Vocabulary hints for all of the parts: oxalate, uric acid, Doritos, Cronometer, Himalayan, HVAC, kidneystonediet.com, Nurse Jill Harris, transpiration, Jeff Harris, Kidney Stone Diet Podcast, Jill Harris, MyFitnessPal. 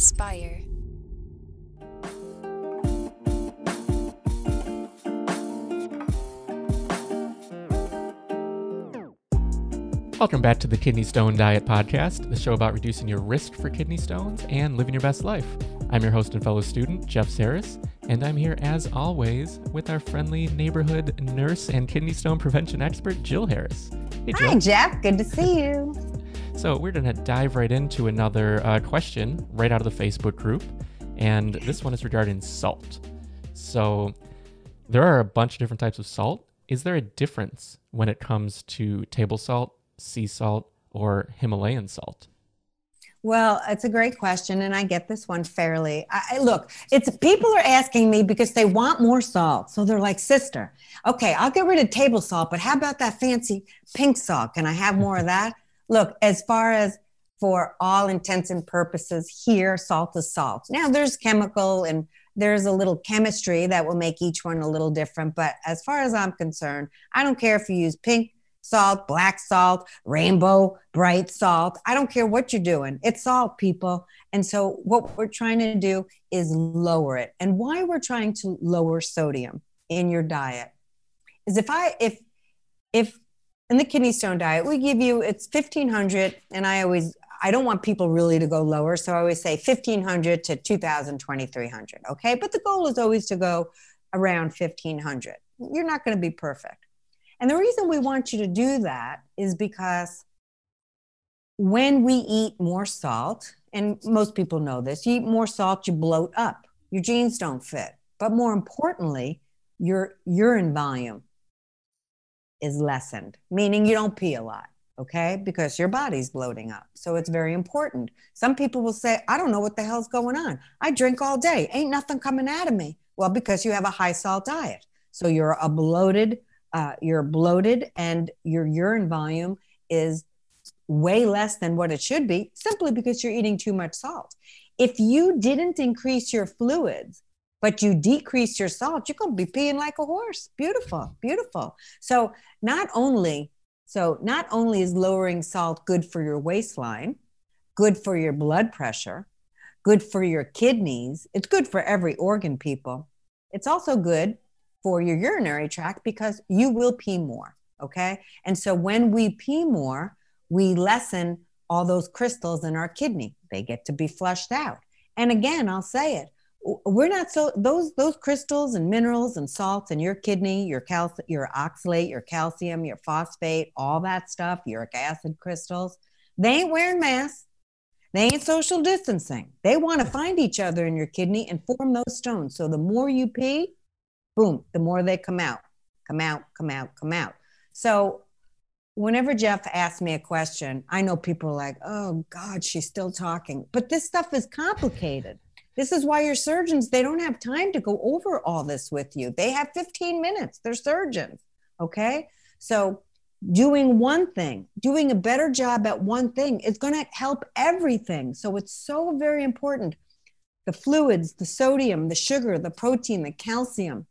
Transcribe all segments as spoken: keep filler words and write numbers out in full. inspire. Welcome back to the Kidney Stone Diet Podcast, the show about reducing your risk for kidney stones and living your best life. I'm your host and fellow student, Jeff Harris, and I'm here as always with our friendly neighborhood nurse and kidney stone prevention expert, Jill Harris. Hey, Jill. Hi, Jeff. Good to see you. So we're going to dive right into another uh, question right out of the Facebook group, and this one is regarding salt. So there are a bunch of different types of salt. Is there a difference when it comes to table salt, sea salt, or Himalayan salt? Well, it's a great question, and I get this one fairly. I, I look, it's people are asking me because they want more salt. So they're like, sister, okay, I'll get rid of table salt, but how about that fancy pink salt? Can I have more of that? Look, as far as for all intents and purposes here, salt is salt. Now there's chemical and there's a little chemistry that will make each one a little different. But as far as I'm concerned, I don't care if you use pink salt, black salt, rainbow, bright salt. I don't care what you're doing. It's salt, people. And so what we're trying to do is lower it. And why we're trying to lower sodium in your diet is if I, if, if in the kidney stone diet, we give you, it's fifteen hundred. And I always, I don't want people really to go lower. So I always say fifteen hundred to two thousand, twenty-three hundred. Okay. But the goal is always to go around fifteen hundred. You're not going to be perfect. And the reason we want you to do that is because when we eat more salt, and most people know this, you eat more salt, you bloat up, your jeans don't fit. But more importantly, your urine volume is lessened, meaning you don't pee a lot, okay? Because your body's bloating up. So it's very important. Some people will say, I don't know what the hell's going on. I drink all day, ain't nothing coming out of me. Well, because you have a high salt diet. So you're a bloated Uh, you're bloated and your urine volume is way less than what it should be simply because you're eating too much salt. If you didn't increase your fluids, but you decrease your salt, you're going to be peeing like a horse. Beautiful, beautiful. So not only, so not only is lowering salt good for your waistline, good for your blood pressure, good for your kidneys. It's good for every organ, people. It's also good for your urinary tract because you will pee more, okay? And so when we pee more, we lessen all those crystals in our kidney. They get to be flushed out. And again, I'll say it, we're not so, those those crystals and minerals and salts in your kidney, your cal, your oxalate, your calcium, your phosphate, all that stuff, uric acid crystals, they ain't wearing masks. They ain't social distancing. They wanna find each other in your kidney and form those stones. So the more you pee, boom, the more they come out, come out, come out, come out. So whenever Jeff asks me a question, I know people are like, oh God, she's still talking. But this stuff is complicated. This is why your surgeons, they don't have time to go over all this with you. They have fifteen minutes, they're surgeons, okay? So doing one thing, doing a better job at one thing is gonna help everything. So it's so very important. The fluids, the sodium, the sugar, the protein, the calcium,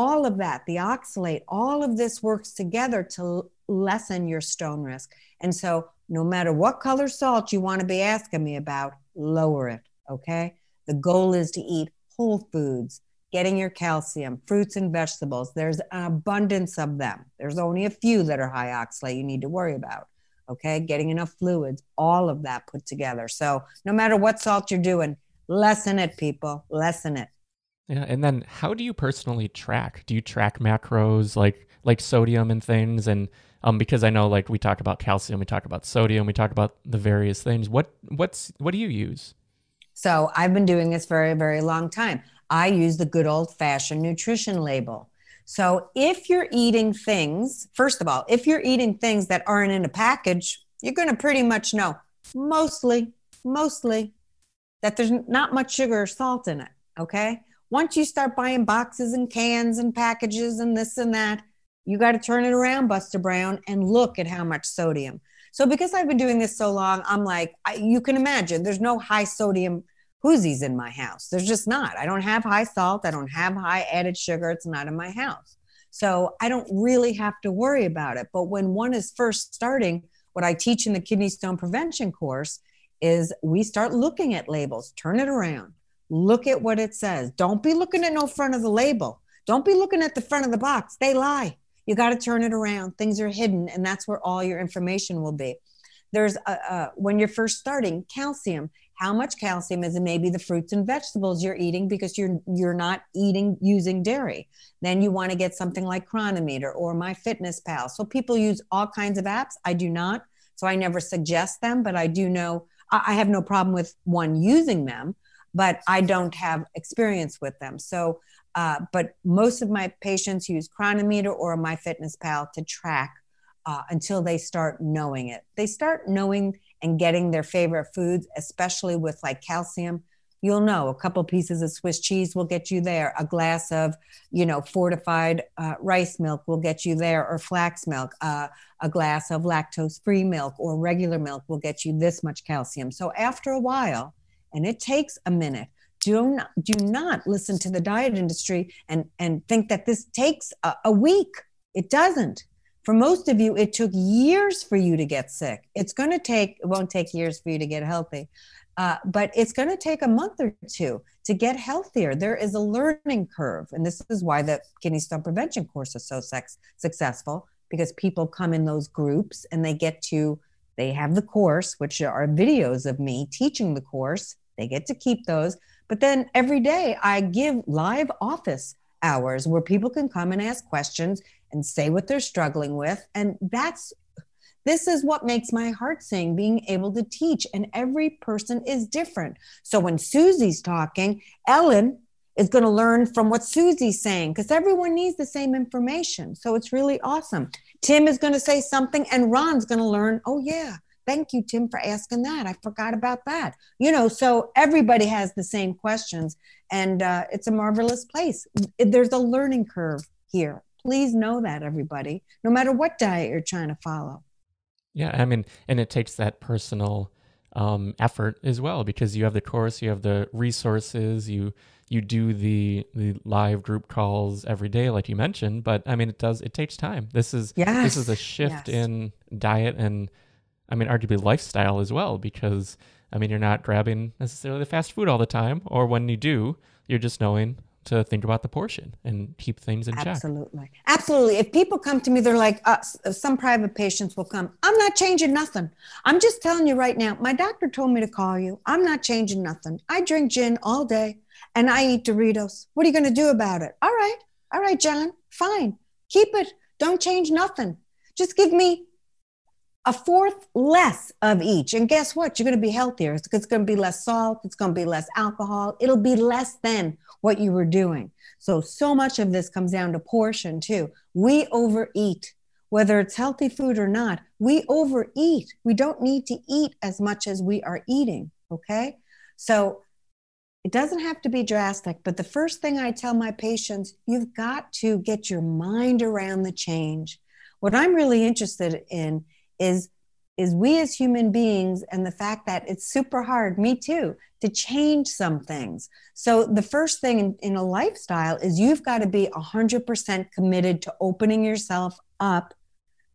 all of that, the oxalate, all of this works together to lessen your stone risk. And so no matter what color salt you want to be asking me about, lower it, okay? The goal is to eat whole foods, getting your calcium, fruits and vegetables. There's an abundance of them. There's only a few that are high oxalate you need to worry about, okay? Getting enough fluids, all of that put together. So no matter what salt you're doing, lessen it, people, lessen it. Yeah, and then how do you personally track? Do you track macros like like sodium and things? And um, because I know like we talk about calcium, we talk about sodium, we talk about the various things. What what's what do you use? So I've been doing this very very long time. I use the good old fashioned nutrition label. So if you're eating things, first of all, if you're eating things that aren't in a package, you're going to pretty much know mostly mostly that there's not much sugar or salt in it. Okay. Once you start buying boxes and cans and packages and this and that, you got to turn it around, Buster Brown, and look at how much sodium. So because I've been doing this so long, I'm like, I, you can imagine there's no high sodium hoosies in my house. There's just not. I don't have high salt. I don't have high added sugar. It's not in my house. So I don't really have to worry about it. But when one is first starting, what I teach in the kidney stone prevention course is we start looking at labels, turn it around, look at what it says. Don't be looking at no front of the label. Don't be looking at the front of the box. They lie. You got to turn it around. Things are hidden, and that's where all your information will be. There's a, a, when you're first starting, calcium. How much calcium is in maybe the fruits and vegetables you're eating because you're you're not eating using dairy? Then you want to get something like Cronometer or MyFitnessPal. So people use all kinds of apps. I do not, so I never suggest them. But I do know I, I have no problem with one using them, but I don't have experience with them. So, uh, but most of my patients use Cronometer or MyFitnessPal to track uh, until they start knowing it. They start knowing and getting their favorite foods, especially with like calcium. You'll know a couple pieces of Swiss cheese will get you there. A glass of, you know, fortified uh, rice milk will get you there, or flax milk. Uh, a glass of lactose-free milk or regular milk will get you this much calcium. So after a while, and it takes a minute, do not, do not listen to the diet industry and, and think that this takes a, a week. It doesn't. For most of you, it took years for you to get sick. It's going to take, it won't take years for you to get healthy, uh, but it's going to take a month or two to get healthier. There is a learning curve. And this is why the Kidney Stone Prevention course is so sex, successful, because people come in those groups and they get to, they have the course, which are videos of me teaching the course. They get to keep those. But then every day I give live office hours where people can come and ask questions and say what they're struggling with. And that's, this is what makes my heart sing, being able to teach. And every person is different. So when Susie's talking, Ellen is going to learn from what Susie's saying, because everyone needs the same information. So it's really awesome. Tim is going to say something and Ron's going to learn, oh yeah, thank you, Tim, for asking that. I forgot about that. You know, so everybody has the same questions, and uh, it's a marvelous place. There's a learning curve here. Please know that, everybody, no matter what diet you're trying to follow. Yeah, I mean, and it takes that personal um, effort as well, because you have the course, you have the resources, you you do the the live group calls every day, like you mentioned. But I mean, it does it takes time. This is yes. this is a shift yes. in diet and, I mean, arguably lifestyle as well, because I mean, you're not grabbing necessarily the fast food all the time, or when you do, you're just knowing to think about the portion and keep things in Absolutely. check. Absolutely. Absolutely. If people come to me, they're like, uh, some private patients will come. I'm not changing nothing. I'm just telling you right now, my doctor told me to call you. I'm not changing nothing. I drink gin all day and I eat Doritos. What are you going to do about it? All right. All right, John, fine. Keep it. Don't change nothing. Just give me a fourth less of each. And guess what? You're going to be healthier. It's, it's going to be less salt. It's going to be less alcohol. It'll be less than what you were doing. So, so much of this comes down to portion too. We overeat, whether it's healthy food or not. We overeat. We don't need to eat as much as we are eating. Okay. So it doesn't have to be drastic, but the first thing I tell my patients, you've got to get your mind around the change. What I'm really interested in is is we as human beings, and the fact that it's super hard, me too, to change some things. So the first thing in, in a lifestyle is you've got to be one hundred percent committed to opening yourself up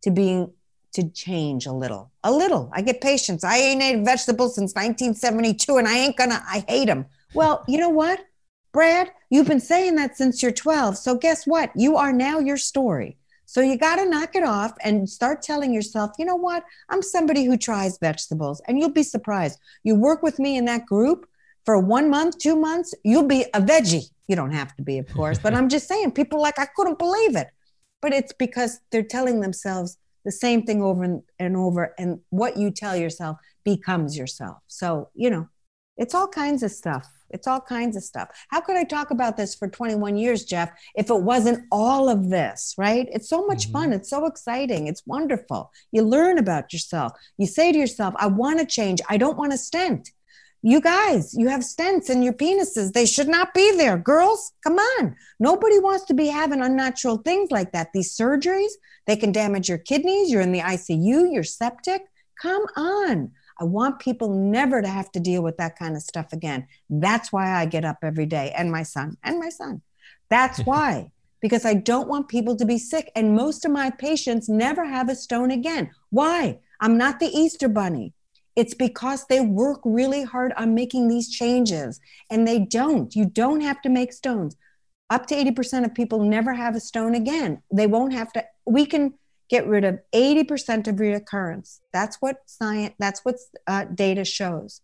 to being, to change a little, a little. I get patients. I ain't ate vegetables since nineteen seventy-two and I ain't gonna, I hate them. Well, you know what, Brad, you've been saying that since you're twelve. So guess what? You are now your story. So you got to knock it off and start telling yourself, you know what? I'm somebody who tries vegetables, and you'll be surprised. You work with me in that group for one month, two months, you'll be a veggie. You don't have to be, of course, but I'm just saying, people are like, I couldn't believe it. But it's because they're telling themselves the same thing over and over. And what you tell yourself becomes yourself. So, you know, it's all kinds of stuff. It's all kinds of stuff. How could I talk about this for twenty-one years, Jeff, if it wasn't all of this, right? It's so much mm-hmm. fun. It's so exciting. It's wonderful. You learn about yourself. You say to yourself, I want to change. I don't want to stent. You guys, you have stents in your penises. They should not be there. Girls, come on. Nobody wants to be having unnatural things like that. These surgeries, they can damage your kidneys. You're in the I C U. You're septic. Come on. I want people never to have to deal with that kind of stuff again. That's why I get up every day, and my son, and my son. That's why, because I don't want people to be sick. And most of my patients never have a stone again. Why? I'm not the Easter bunny. It's because they work really hard on making these changes, and they don't. You don't have to make stones. Up to eighty percent of people never have a stone again. They won't have to. We can get rid of eighty percent of recurrence. That's what science, that's what uh, data shows.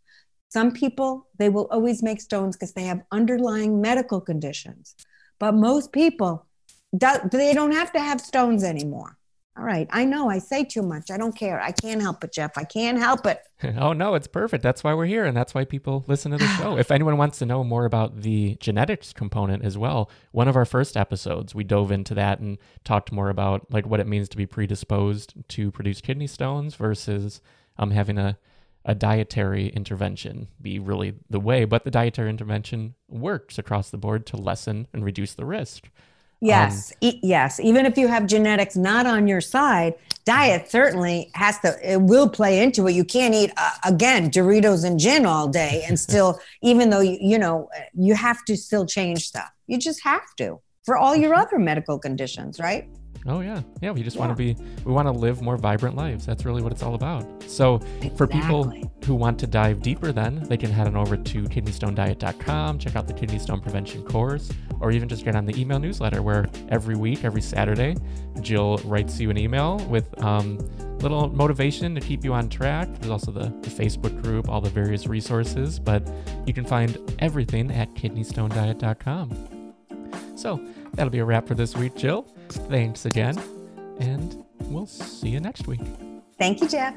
Some people, they will always make stones because they have underlying medical conditions. But most people, do, they don't have to have stones anymore. All right. I know I say too much. I don't care. I can't help it, Jeff. I can't help it. Oh, no, it's perfect. That's why we're here. And that's why people listen to the show. If anyone wants to know more about the genetics component as well, one of our first episodes, we dove into that and talked more about like what it means to be predisposed to produce kidney stones versus um, having a, a dietary intervention be really the way. But the dietary intervention works across the board to lessen and reduce the risk. Yes. Um, e- yes. Even if you have genetics not on your side, diet certainly has to, it will play into it. You can't eat, uh, again, Doritos and gin all day and still, even though, you, you know, you have to still change stuff. You just have to for all your other medical conditions, right? Oh, yeah. Yeah. We just yeah. want to be, we want to live more vibrant lives. That's really what it's all about. So exactly. For people who want to dive deeper, then they can head on over to kidney stone diet dot com, check out the Kidney Stone Prevention course, or even just get on the email newsletter where every week, every Saturday, Jill writes you an email with um, little motivation to keep you on track. There's also the, the Facebook group, all the various resources, but you can find everything at kidney stone diet dot com. So that'll be a wrap for this week, Jill. Thanks again, and we'll see you next week. Thank you, Jeff.